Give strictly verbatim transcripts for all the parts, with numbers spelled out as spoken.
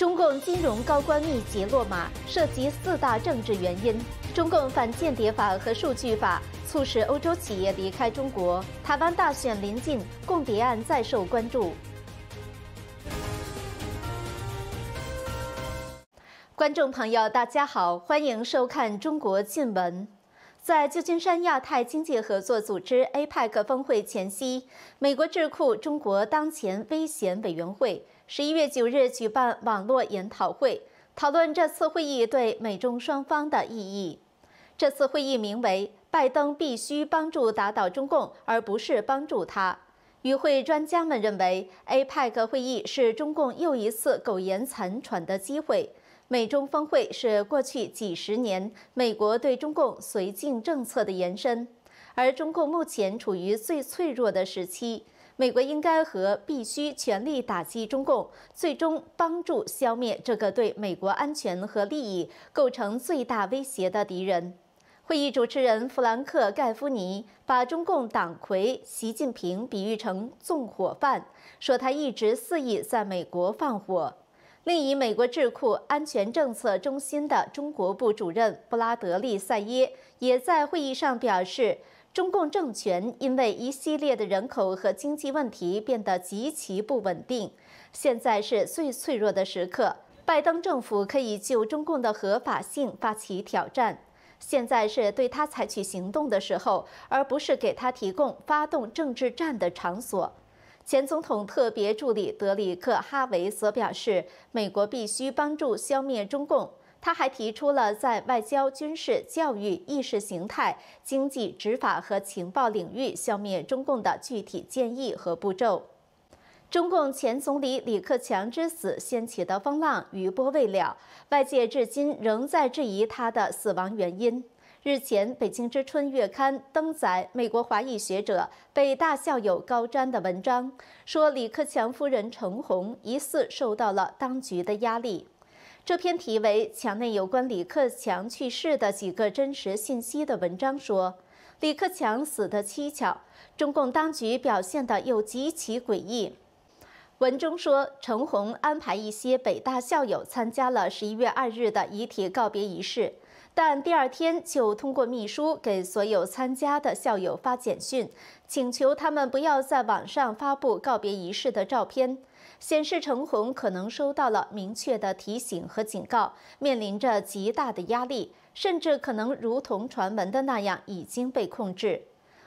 中共金融高官密集落马，涉及四大政治原因。中共反间谍法和数据法促使欧洲企业离开中国。台湾大选临近，共谍案再受关注。 观众朋友，大家好，欢迎收看《中国近闻》。在旧金山亚太经济合作组织 （A P E C） 峰会前夕，美国智库中国当前危险委员会十一月九日举办网络研讨会，讨论这次会议对美中双方的意义。这次会议名为“拜登必须帮助打倒中共，而不是帮助他”。 与会专家们认为 ，A P E C 会议是中共又一次苟延残喘的机会。美中峰会是过去几十年美国对中共绥靖政策的延伸，而中共目前处于最脆弱的时期，美国应该和必须全力打击中共，最终帮助消灭这个对美国安全和利益构成最大威胁的敌人。 会议主持人弗兰克·盖夫尼把中共党魁习近平比喻成纵火犯，说他一直肆意在美国放火。另一美国智库安全政策中心的中国部主任布拉德利·塞耶也在会议上表示，中共政权因为一系列的人口和经济问题变得极其不稳定，现在是最脆弱的时刻。拜登政府可以就中共的合法性发起挑战。 现在是对他采取行动的时候，而不是给他提供发动政治战的场所。前总统特别助理德里克·哈维则表示，美国必须帮助消灭中共。他还提出了在外交、军事、教育、意识形态、经济、执法和情报领域消灭中共的具体建议和步骤。中共前总理李克强之死掀起的风浪余波未了，外界至今仍在质疑他的死亡原因。日前，《北京之春》月刊登载美国华裔学者北大校友高瞻的文章，说李克强夫人程红疑似受到了当局的压力。这篇题为《墙内有关李克强去世的几个真实信息》的文章说，李克强死得蹊跷，中共当局表现得又极其诡异。 文中说，程红安排一些北大校友参加了十一月二日的遗体告别仪式，但第二天就通过秘书给所有参加的校友发简讯，请求他们不要在网上发布告别仪式的照片，显示程红可能收到了明确的提醒和警告，面临着极大的压力，甚至可能如同传闻的那样已经被控制。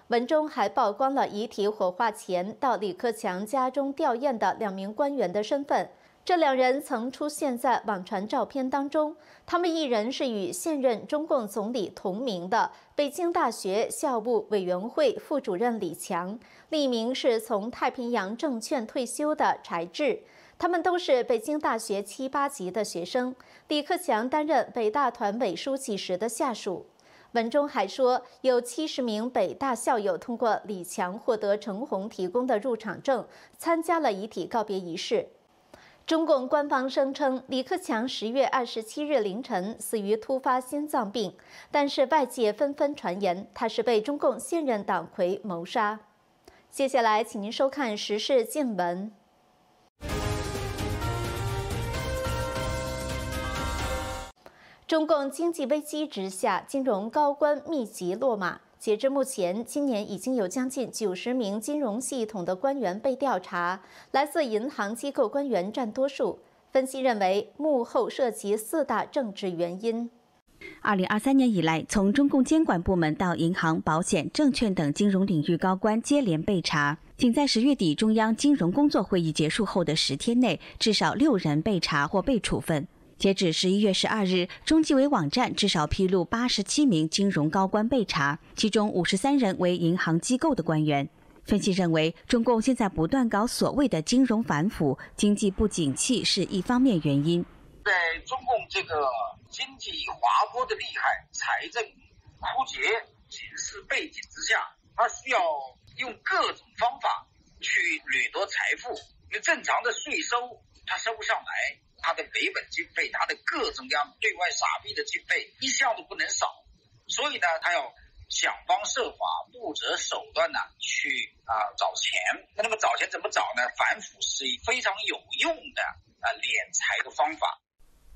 文中还曝光了遗体火化前到李克强家中吊唁的两名官员的身份。这两人曾出现在网传照片当中，他们一人是与现任中共总理同名的北京大学校务委员会副主任李强，另一名是从太平洋证券退休的柴智。他们都是北京大学七八级的学生。李克强担任北大团委书记时的下属。 文中还说，有七十名北大校友通过李强获得程红提供的入场证，参加了遗体告别仪式。中共官方声称，李克强十月二十七日凌晨死于突发心脏病，但是外界纷纷传言他是被中共现任党魁谋杀。接下来，请您收看时事近闻。 中共经济危机之下，金融高官密集落马。截至目前，今年已经有将近九十名金融系统的官员被调查，来自银行机构官员占多数。分析认为，幕后涉及四大政治原因。 二零二三年以来，从中共监管部门到银行、保险、证券等金融领域高官接连被查。仅在十月底中央金融工作会议结束后的十天内，至少六人被查或被处分。 截止十一月十二日，中纪委网站至少披露八十七名金融高官被查，其中五十三人为银行机构的官员。分析认为，中共现在不断搞所谓的金融反腐，经济不景气是一方面原因。在中共这个经济滑坡的厉害、财政枯竭、警示背景之下，它需要用各种方法去掠夺财富，因为正常的税收它收不上来。 他的维稳经费，他的各种各样对外撒币的经费一项都不能少，所以呢，他要想方设法、不择手段呢去啊、呃、找钱。那么找钱怎么找呢？反腐是非常有用的啊敛财的方法。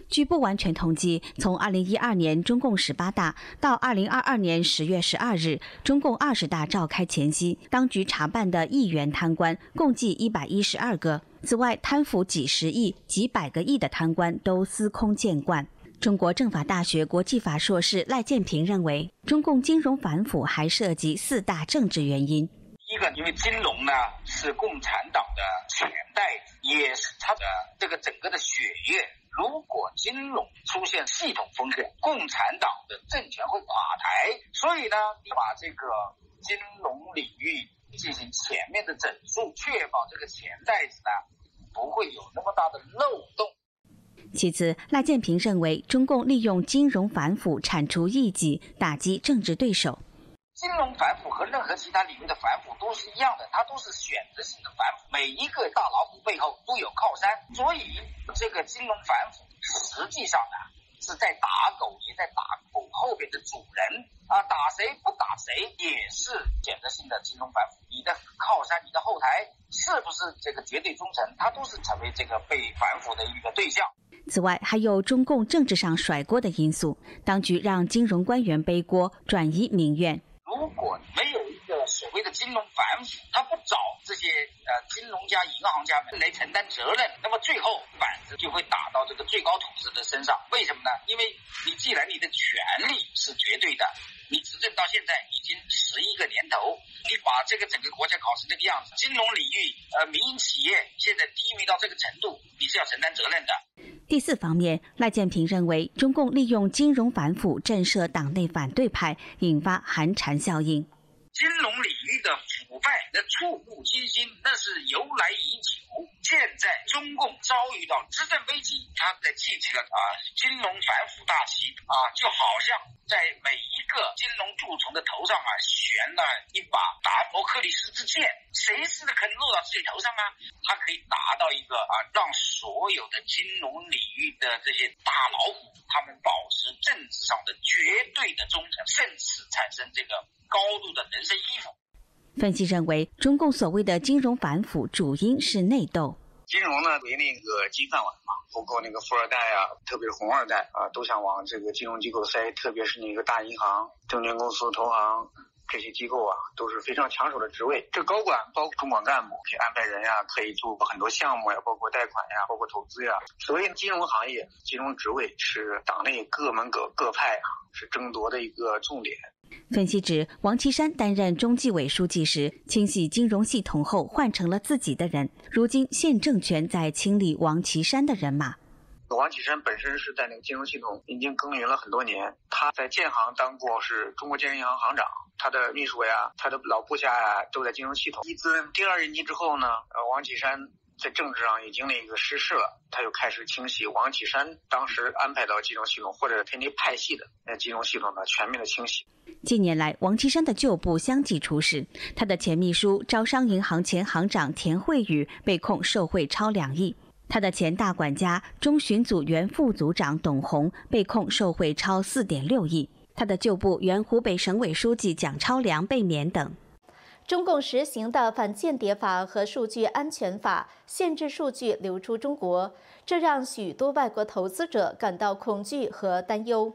据不完全统计，从二零一二年中共十八大到二零二二年十月十二日中共二十大召开前夕，当局查办的亿元贪官共计一百一十二个。此外，贪腐几十亿、几百个亿的贪官都司空见惯。 中国政法大学国际法硕士赖建平认为，中共金融反腐还涉及四大政治原因。一个，因为金融呢是共产党的钱袋子，也是它的这个整个的血液。如果金融出现系统风险，共产党的政权会垮台。所以呢，你把这个金融领域进行全面的整肃，确保这个钱袋子呢不会有那么大的漏洞。 其次，赖建平认为，中共利用金融反腐铲除异己，打击政治对手。金融反腐和任何其他领域的反腐都是一样的，它都是选择性的反腐。每一个大老虎背后都有靠山，所以这个金融反腐实际上呢是在打狗，也在打狗后边的主人啊，打谁不打谁也是选择性的金融反腐。你的靠山，你的后台是不是这个绝对忠诚，它都是成为这个被反腐的一个对象。 此外，还有中共政治上甩锅的因素，当局让金融官员背锅，转移民怨。如果没有一个所谓的金融反腐，他不找这些呃金融家、银行家们来承担责任，那么最后板子就会打到这个最高统治的身上。为什么呢？因为你既然你的权力是绝对的，你执政到现在已经十一个年头，你把这个整个国家搞成这个样子，金融领域呃民营企业现在低迷到这个程度，你是要承担责任的。 第四方面，赖建平认为，中共利用金融反腐震慑党内反对派，引发寒蝉效应。金融领域的腐败，那触目惊心，那是由来已久。现在中共遭遇到执政危机，他在记起了啊金融反腐大旗啊，就好像在每一个金融蛀虫的头上啊悬了一把达摩克里斯之剑，谁是肯落到自己头上啊？他可以达到一个啊让所有的金融领域的这些大老虎，他们保持政治上的绝对的忠诚，甚至产生这个高度的人身依附。 分析认为，中共所谓的金融反腐主因是内斗。金融呢为那个金饭碗嘛，包括那个富二代啊，特别是红二代啊，都想往这个金融机构塞，特别是那个大银行、证券公司、投行这些机构啊，都是非常抢手的职位。这高管包括中广干部，可以安排人呀、啊，可以做很多项目呀、啊，包括贷款呀、啊，包括投资呀、啊。所以，金融行业、金融职位是党内各门各各派啊，是争夺的一个重点。 分析指，王岐山担任中纪委书记时，清洗金融系统后换成了自己的人。如今，县政权在清理王岐山的人马。王岐山本身是在那个金融系统已经耕耘了很多年，他在建行当过是中国建设银行行长，他的秘书呀、他的老部下呀都在金融系统。一尊第二任期之后呢，呃，王岐山在政治上已经那个失势了，他就开始清洗王岐山当时安排到金融系统或者他那派系的那金融系统的全面的清洗。 近年来，王岐山的旧部相继出事，他的前秘书、招商银行前行长田惠宇被控受贿超两亿，他的前大管家、中巡组原副组长董红被控受贿超四点六亿，他的旧部原湖北省委书记蒋超良被免等。中共实行的反间谍法和数据安全法限制数据流出中国，这让许多外国投资者感到恐惧和担忧。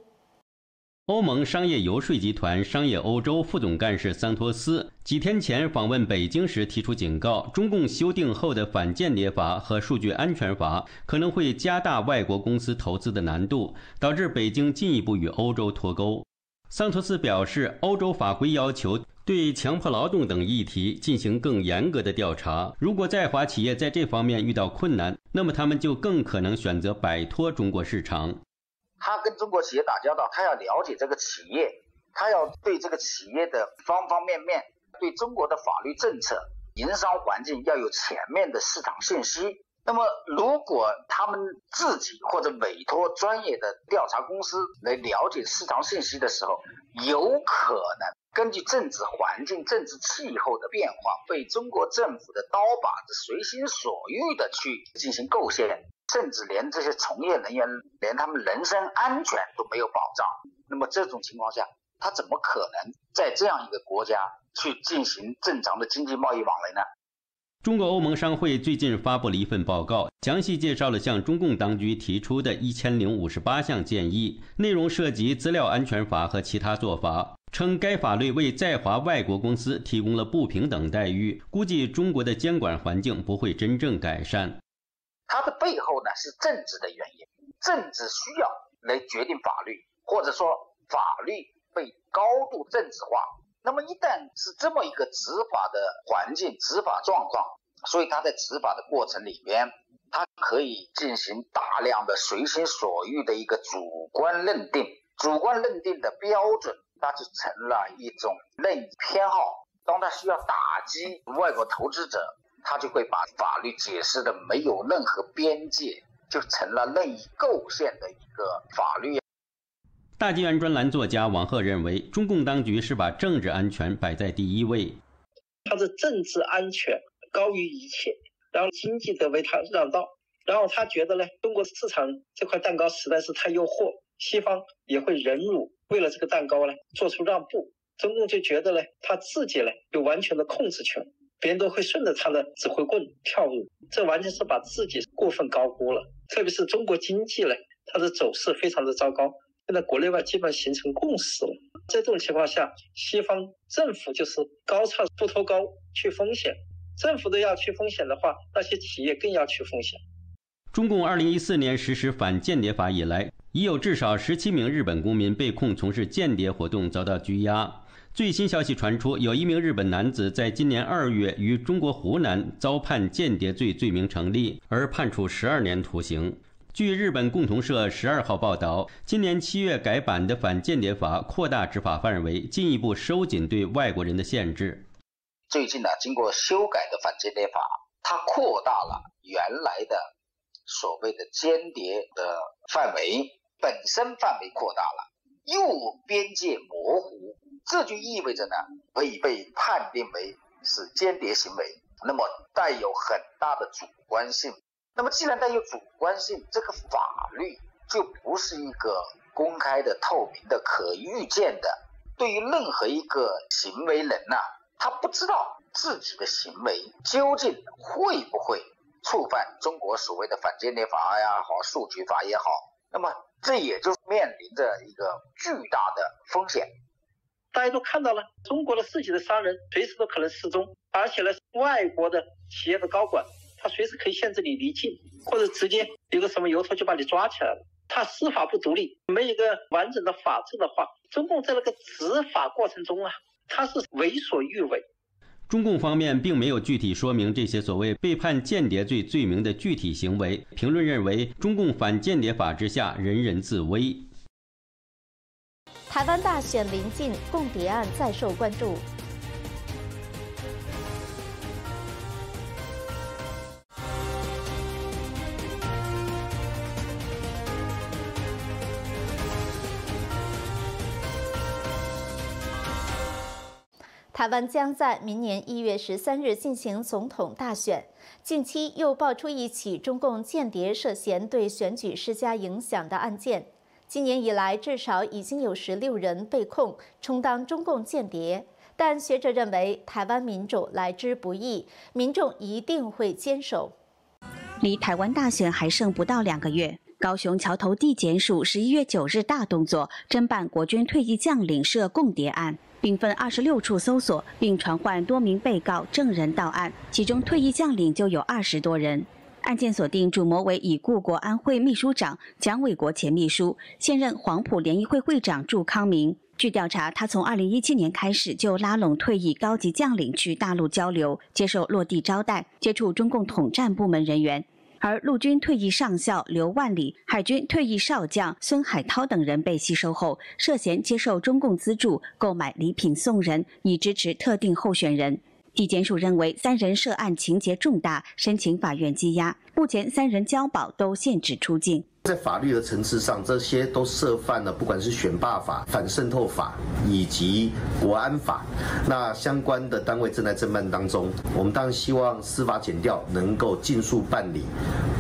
欧盟商业游说集团商业欧洲副总干事桑托斯几天前访问北京时提出警告：中共修订后的反间谍法和数据安全法可能会加大外国公司投资的难度，导致北京进一步与欧洲脱钩。桑托斯表示，欧洲法规要求对强迫劳动等议题进行更严格的调查。如果在华企业在这方面遇到困难，那么他们就更可能选择摆脱中国市场。 他跟中国企业打交道，他要了解这个企业，他要对这个企业的方方面面，对中国的法律政策、营商环境要有全面的市场信息。那么，如果他们自己或者委托专业的调查公司来了解市场信息的时候，有可能根据政治环境、政治气候的变化，被中国政府的刀把子随心所欲的去进行构陷。 甚至连这些从业人员，连他们人身安全都没有保障。那么这种情况下，他怎么可能在这样一个国家去进行正常的经济贸易往来呢？中国欧盟商会最近发布了一份报告，详细介绍了向中共当局提出的一千零五十八项建议，内容涉及资料安全法和其他做法，称该法律为在华外国公司提供了不平等待遇。估计中国的监管环境不会真正改善。它的背后呢是政治的原因，政治需要来决定法律，或者说法律被高度政治化。 那么一旦是这么一个执法的环境、执法状况，所以他在执法的过程里边，他可以进行大量的随心所欲的一个主观认定，主观认定的标准，它就成了一种任意偏好。当他需要打击外国投资者，他就会把法律解释的没有任何边界，就成了任意构陷的一个法律。 大纪元专栏作家王鹤认为，中共当局是把政治安全摆在第一位，他的政治安全高于一切，然后经济则为他让道，然后他觉得呢，中国市场这块蛋糕实在是太诱惑，西方也会忍辱，为了这个蛋糕呢做出让步，中共就觉得呢，他自己呢有完全的控制权，别人都会顺着他的指挥棍跳入，这完全是把自己过分高估了，特别是中国经济呢，它的走势非常的糟糕。 现在国内外基本形成共识了，在这种情况下，西方政府就是高唱不脱钩去风险，政府都要去风险的话，那些企业更要去风险。中共二零一四年实施反间谍法以来，已有至少十七名日本公民被控从事间谍活动，遭到拘押。最新消息传出，有一名日本男子在今年二月于中国湖南遭判间谍罪罪名成立，而判处十二年徒刑。 据日本共同社十二号报道，今年七月改版的反间谍法扩大执法范围，进一步收紧对外国人的限制。最近呢，经过修改的反间谍法，它扩大了原来的所谓的间谍的范围，本身范围扩大了，又边界模糊，这就意味着呢，可以被判定为是间谍行为，那么带有很大的主观性。 那么，既然带有主观性，这个法律就不是一个公开的、透明的、可预见的。对于任何一个行为人呐、啊，他不知道自己的行为究竟会不会触犯中国所谓的反间谍法呀、好数据法也好，那么这也就面临着一个巨大的风险。大家都看到了，中国的自己的商人随时都可能失踪，而且呢，外国的企业的高管。 他随时可以限制你离境，或者直接有个什么由头就把你抓起来了。他司法不独立，没有一个完整的法治的话，中共在那个执法过程中啊，他是为所欲为。中共方面并没有具体说明这些所谓被判间谍罪罪名的具体行为。评论认为，中共反间谍法之下，人人自危。台湾大选临近，共谍案再受关注。 台湾将在明年一月十三日进行总统大选。近期又爆出一起中共间谍涉嫌对选举施加影响的案件。今年以来，至少已经有十六人被控充当中共间谍。但学者认为，台湾民主来之不易，民众一定会坚守。离台湾大选还剩不到两个月。 高雄桥头地检署十一月九日大动作，侦办国军退役将领涉共谍案，并分二十六处搜索，并传唤多名被告证人到案，其中退役将领就有二十多人。案件锁定主谋为已故国安会秘书长蒋纬国前秘书，现任黄埔联谊会会长祝康明。据调查，他从二零一七年开始就拉拢退役高级将领去大陆交流，接受落地招待，接触中共统战部门人员。 而陆军退役上校刘万里、海军退役少将孙海涛等人被吸收后，涉嫌接受中共资助，购买礼品送人，以支持特定候选人。地检署认为三人涉案情节重大，申请法院羁押。目前三人交保，都限制出境。在法律的层次上，这些都涉犯了不管是选罢法、反渗透法以及国安法。那相关的单位正在侦办当中，我们当然希望司法检调能够尽速办理，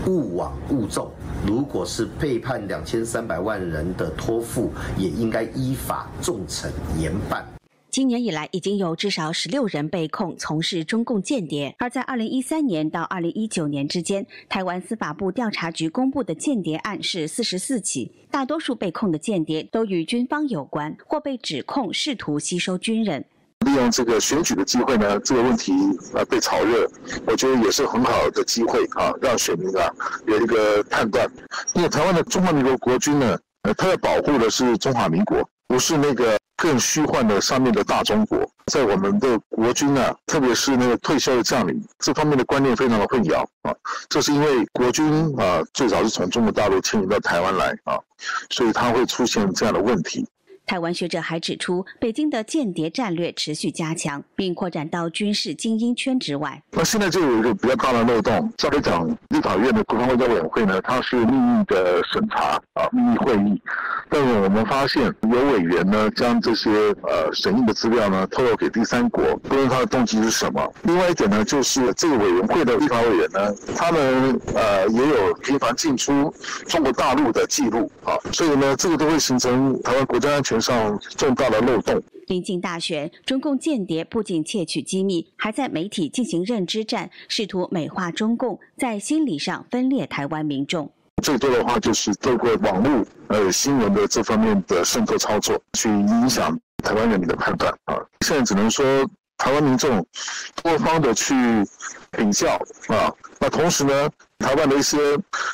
勿枉勿纵。如果是被判两千三百万人的托付，也应该依法重惩严办。今年以来已经有至少十六人被控从事中共间谍。而在二零一三年到二零一九年之间，台湾司法部调查局公布的间谍案是四十四起，大多数被控的间谍都与军方有关，或被指控试图吸收军人。 利用这个选举的机会呢，这个问题啊被炒热，我觉得也是很好的机会啊，让选民啊有一个判断。因为台湾的中华民国国军呢，呃，它要保护的是中华民国，不是那个更虚幻的上面的大中国。在我们的国军啊，特别是那个退休的将领，这方面的观念非常的混淆啊。这是因为国军啊最早是从中国大陆迁移到台湾来啊，所以它会出现这样的问题。 台湾学者还指出，北京的间谍战略持续加强，并扩展到军事精英圈之外。那现在就有一个比较大的漏洞。照理讲，立法院的国防外交委员会呢，它是秘密的审查啊，秘密会议。但是我们发现，有委员呢将这些呃审议的资料呢透露给第三国，不论他的动机是什么。另外一点呢，就是这个委员会的立法委员呢，他们呃也有频繁进出中国大陆的记录啊，所以呢，这个都会形成台湾国家安全 上重大的漏洞。临近大选，中共间谍不仅窃取机密，还在媒体进行认知战，试图美化中共，在心理上分裂台湾民众。最多的话就是透过网络、呃新闻的这方面的渗透操作，去影响台湾人民的判断啊。现在只能说，台湾民众多方的去比较啊，那同时呢， 台湾的一些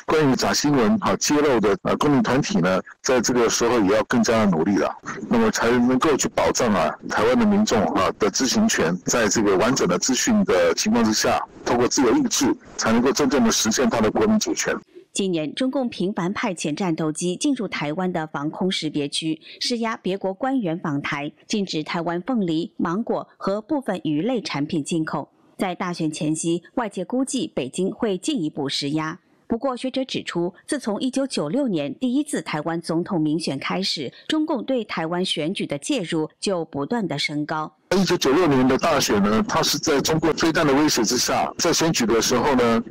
关于假新闻啊揭露的呃公民团体呢，在这个时候也要更加的努力了，那么才能够去保障啊台湾的民众啊的知情权，在这个完整的资讯的情况之下，通过自由意志，才能够真正的实现他的国民主权。今年，中共频繁派遣战斗机进入台湾的防空识别区，施压别国官员访台，禁止台湾凤梨、芒果和部分鱼类产品进口。 在大选前夕，外界估计北京会进一步施压。不过，学者指出，自从一九九六年第一次台湾总统民选开始，中共对台湾选举的介入就不断的升高。 一九九六年的大选呢，它是在中国飞弹的威胁之下，在选举的时候呢，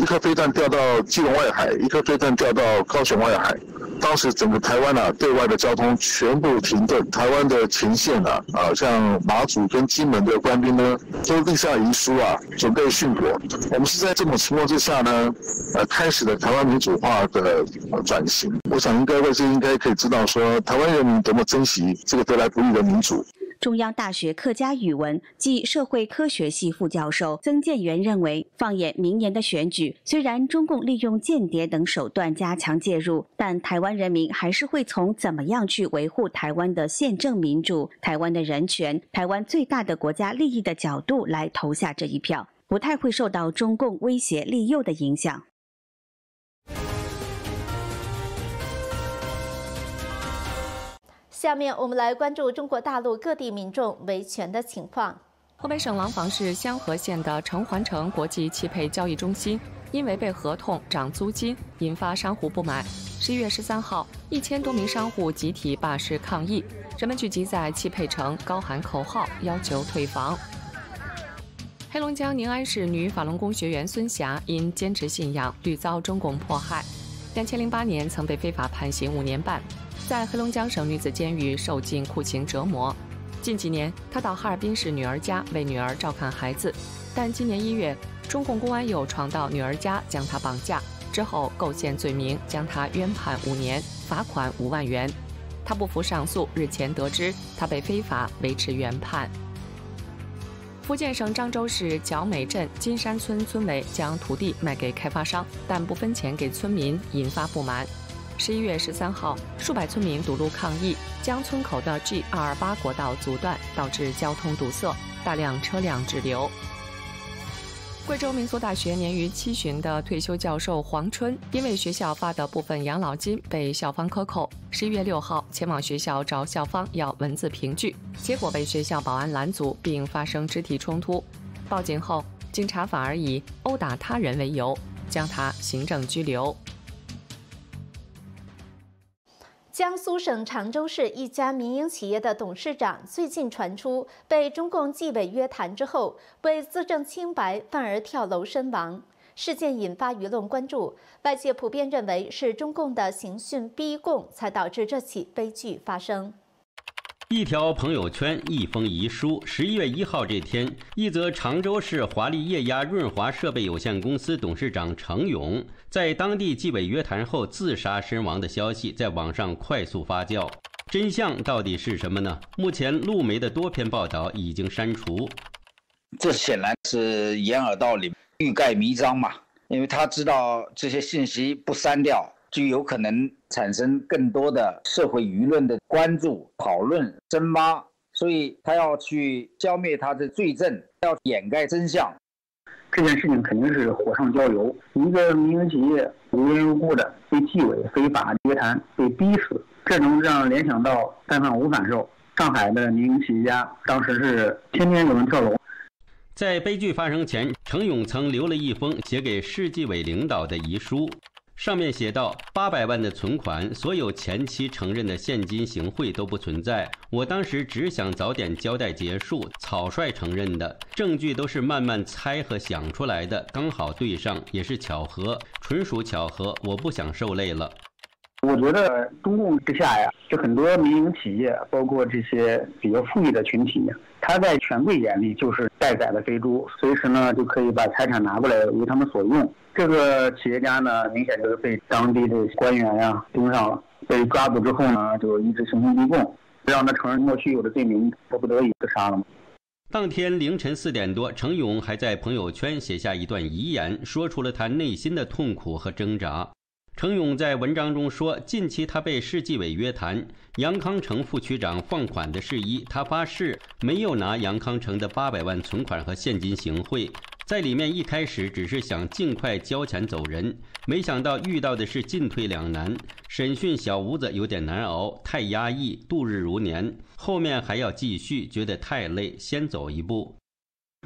一颗飞弹掉到基隆外海，一颗飞弹掉到高雄外海。当时整个台湾啊，对外的交通全部停顿，台湾的前线啊，啊，像马祖跟金门的官兵呢，都立下遗书啊，准备殉国。我们是在这种情况之下呢，呃，开始了台湾民主化的转型。我想应该外界应该可以知道说，台湾人民多么珍惜这个得来不易的民主。 中央大学客家语文暨社会科学系副教授曾建元认为，放眼明年的选举，虽然中共利用间谍等手段加强介入，但台湾人民还是会从怎么样去维护台湾的宪政民主、台湾的人权、台湾最大的国家利益的角度来投下这一票，不太会受到中共威胁利诱的影响。下面我们来关注中国大陆各地民众维权的情况。河北省廊坊市香河县的城环城国际汽配交易中心，因为被合同涨租金，引发商户不满。十一月十三号，一千多名商户集体罢市抗议，人们聚集在汽配城，高喊口号，要求退房。黑龙江宁安市女法轮功学员孙霞因坚持信仰，屡遭中共迫害。两千零八年曾被非法判刑五年半。 在黑龙江省女子监狱受尽酷刑折磨，近几年她到哈尔滨市女儿家为女儿照看孩子，但今年一月，中共公安又闯到女儿家将她绑架，之后构陷罪名将她冤判五年，罚款五万元。她不服上诉，日前得知她被非法维持原判。福建省漳州市角美镇金山村村委将土地卖给开发商，但不分钱给村民，引发不满。 十一月十三号，数百村民堵路抗议，将村口的 G 二二八国道阻断，导致交通堵塞，大量车辆滞留。贵州民俗大学年逾七旬的退休教授黄春，因为学校发的部分养老金被校方克扣，十一月六号前往学校找校方要文字凭据，结果被学校保安拦阻并发生肢体冲突。报警后，警察反而以殴打他人为由，将他行政拘留。 江苏省常州市一家民营企业的董事长最近传出被中共纪委约谈之后，为自证清白反而跳楼身亡。事件引发舆论关注，外界普遍认为是中共的刑讯逼供才导致这起悲剧发生。一条朋友圈，一封遗书。十一月一号这天，一则常州市华丽液压润滑设备有限公司董事长程勇在当地纪委约谈后自杀身亡的消息在网上快速发酵。真相到底是什么呢？目前路媒的多篇报道已经删除。这显然是掩耳盗铃、欲盖弥彰嘛，因为他知道这些信息不删掉，就有可能产生更多的社会舆论的关注、讨论、深挖，所以他要去消灭他的罪证，要掩盖真相。这件事情肯定是火上浇油，一个民营企业无缘无故的被纪委非法约谈、被逼死，这能让联想到“三反五反受”。上海的民营企业家当时是天天有人跳楼。在悲剧发生前，程勇曾留了一封写给市纪委领导的遗书。上面写道：“八百万的存款，所有前期承认的现金行贿都不存在。我当时只想早点交代结束，草率承认的，证据都是慢慢猜和想出来的，刚好对上，也是巧合，纯属巧合。我不想受累了。”我觉得中共之下呀，就很多民营企业，包括这些比较富裕的群体，他在权贵眼里就是待宰的肥猪，随时呢就可以把财产拿过来为他们所用。这个企业家呢，明显就是被当地的官员呀盯上了，被抓捕之后呢，就一直刑讯逼供，让他承认莫须有的罪名，迫不得已就杀了嘛。当天凌晨四点多，程勇还在朋友圈写下一段遗言，说出了他内心的痛苦和挣扎。程勇在文章中说，近期他被市纪委约谈，杨康城副区长放款的事宜，他发誓没有拿杨康城的八百万存款和现金行贿，在里面一开始只是想尽快交钱走人，没想到遇到的是进退两难，审讯小吴子有点难熬，太压抑，度日如年，后面还要继续，觉得太累，先走一步。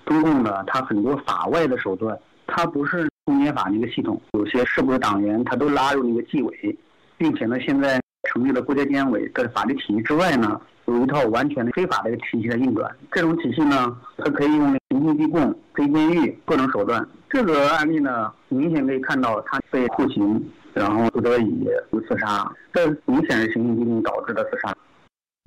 中共呢，他很多法外的手段，他不是公检法那个系统，有些是不是党员他都拉入那个纪委，并且呢，现在成立了国家监委，在法律体系之外呢，有一套完全的非法的体系在运转。这种体系呢，它可以用刑讯逼供、推监狱各种手段。这个案例呢，明显可以看到他被酷刑，然后不得已自杀，这明显是刑讯逼供导致的自杀。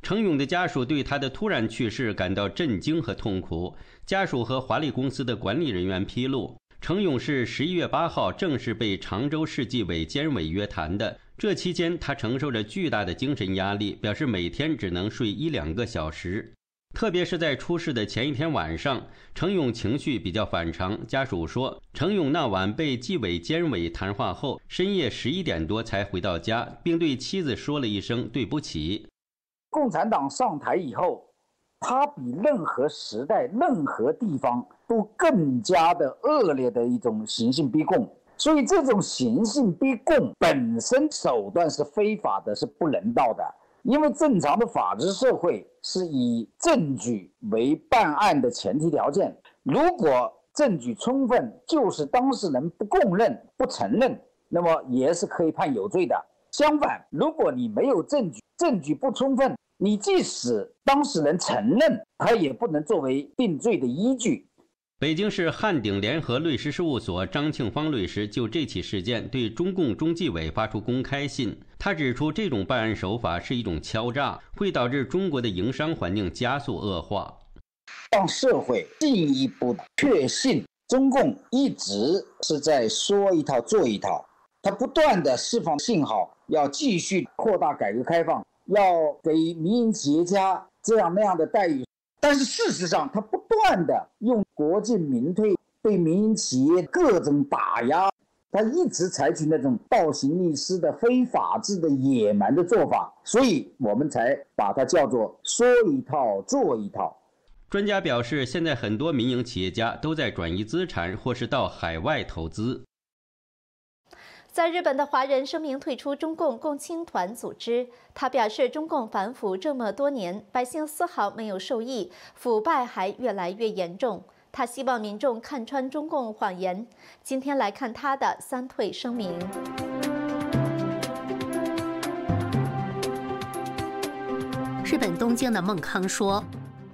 程勇的家属对他的突然去世感到震惊和痛苦。家属和华丽公司的管理人员披露，程勇是十一月八号正式被常州市纪委监委约谈的。这期间，他承受着巨大的精神压力，表示每天只能睡一两个小时。特别是在出事的前一天晚上，程勇情绪比较反常。家属说，程勇那晚被纪委监委谈话后，深夜十一点多才回到家，并对妻子说了一声对不起。共产党上台以后，它比任何时代、任何地方都更加的恶劣的一种刑讯逼供，所以这种刑讯逼供本身手段是非法的，是不人道的。因为正常的法治社会是以证据为办案的前提条件，如果证据充分，就是当事人不供认、不承认，那么也是可以判有罪的。相反，如果你没有证据，证据不充分，你即使当事人承认，他也不能作为定罪的依据。北京市汉鼎联合律师事务所张庆芳律师就这起事件对中共中纪委发出公开信，他指出这种办案手法是一种敲诈，会导致中国的营商环境加速恶化，让社会进一步确信中共一直是在说一套做一套，他不断的释放信号，要继续扩大改革开放，要给民营企业家这样那样的待遇，但是事实上他不断的用国进民退、对民营企业各种打压，他一直采取那种倒行逆施的非法治的野蛮的做法，所以我们才把它叫做说一套做一套。专家表示，现在很多民营企业家都在转移资产或是到海外投资。在日本的华人声明退出中共共青团组织，他表示，中共反腐这么多年，百姓丝毫没有受益，腐败还越来越严重。他希望民众看穿中共谎言。今天来看他的三退声明。日本东京的孟康说，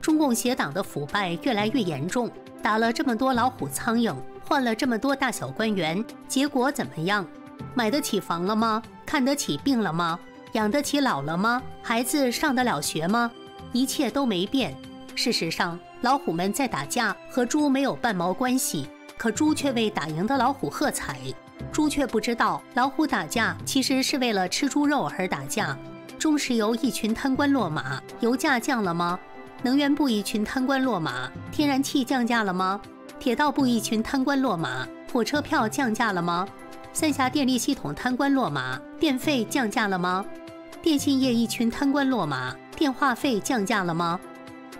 中共邪党的腐败越来越严重，打了这么多老虎苍蝇，换了这么多大小官员，结果怎么样？买得起房了吗？看得起病了吗？养得起老了吗？孩子上得了学吗？一切都没变。事实上，老虎们在打架，和猪没有半毛关系。可猪却为打赢的老虎喝彩。猪却不知道，老虎打架其实是为了吃猪肉而打架。中石油一群贪官落马，油价降了吗？能源部一群贪官落马，天然气降价了吗？铁道部一群贪官落马，火车票降价了吗？三峡电力系统贪官落马，电费降价了吗？电信业一群贪官落马，电话费降价了吗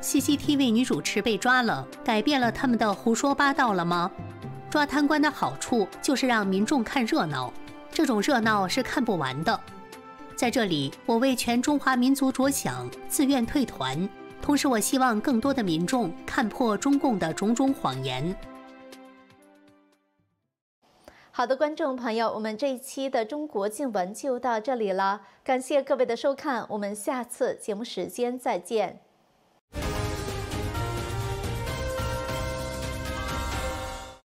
？C C T V 女主持被抓了，改变了他们的胡说八道了吗？抓贪官的好处就是让民众看热闹，这种热闹是看不完的。在这里，我为全中华民族着想，自愿退团。同时，我希望更多的民众看破中共的种种谎言。好的，观众朋友，我们这一期的中国静闻就到这里了，感谢各位的收看，我们下次节目时间再见。